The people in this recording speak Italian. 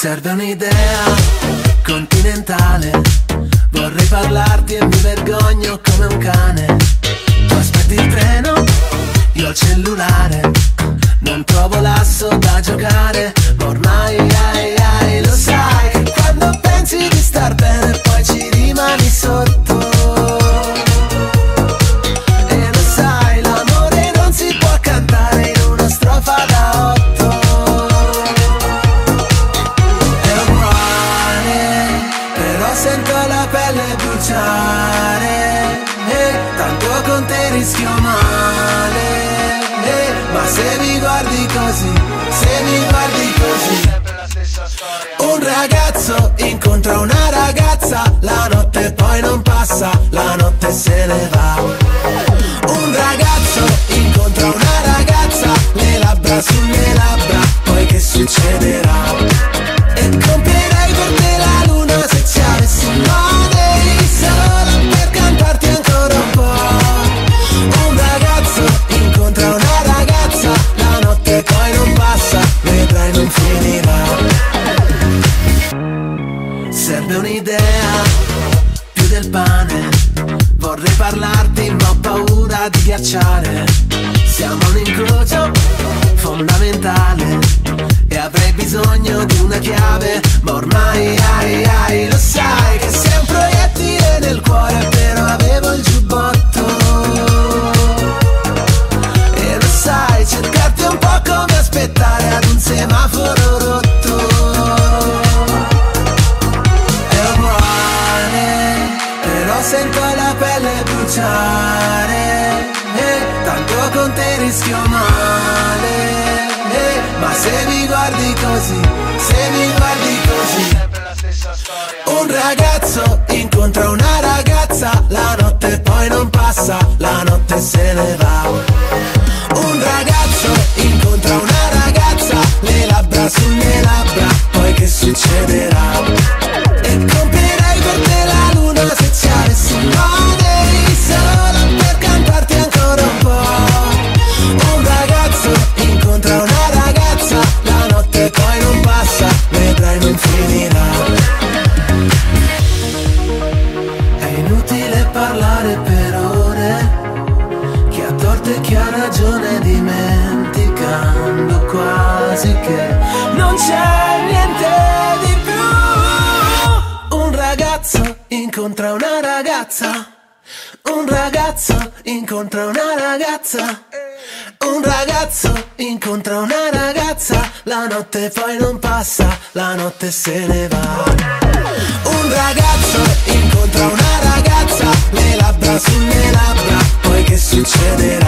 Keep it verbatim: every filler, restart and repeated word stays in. Serve un'idea continentale. Vorrei parlarti e mi vergogno come un cane. Tu aspetti il treno, io il cellulare. Non trovo l'asso da giocare, ma ormai ai, ai, lo sai che quando pensi di star bene poi ci rimani sotto. E lo sai, l'amore non si può cantare in una strofa da otto. Sento la pelle bruciare, eh, tanto con te rischio male, eh, ma se mi guardi così, se mi guardi così. Un ragazzo incontra una ragazza, la notte poi non passa, la notte se ne va. Un ragazzo incontra una ragazza, le labbra sulle labbra, poi che succederà? E comprerei con te la luce. Se avessi un modo solo per cantarti ancora un po'. Un ragazzo incontra una ragazza, la notte poi non passa, vedrai non finirà. Serve un'idea, più del pane. Vorrei parlarti ma ho paura di ghiacciare. Siamo un incrocio fondamentale e avrei bisogno di una chiave, ma ormai ai, ai, lo sai che sei un proiettile nel cuore, però avevo il giubbotto. E lo sai, cercarti è un po' come aspettare ad un semaforo rotto. È uguale, però sento la pelle bruciare, eh, tanto con te rischio male. Ma se mi guardi così, se mi guardi così. Un ragazzo incontra una ragazza, la notte poi non passa, la notte se ne va. Un ragazzo incontra una ragazza, le labbra sulle labbra, poi che succederà? E comprerei per te la luna se ci avessi un modo solo per cantarti ancora un po'. Un ragazzo incontra una ragazza, la notte poi non passa, vedrai non finirà. È inutile parlare per ore, chi ha torto e chi ha ragione, dimenticando quasi che non c'è niente di più. Un ragazzo incontra una ragazza, un ragazzo incontra una ragazza, un ragazzo incontra una ragazza, la notte poi non passa, la notte se ne va. Un ragazzo incontra una ragazza, le labbra sulle labbra, poi che succederà?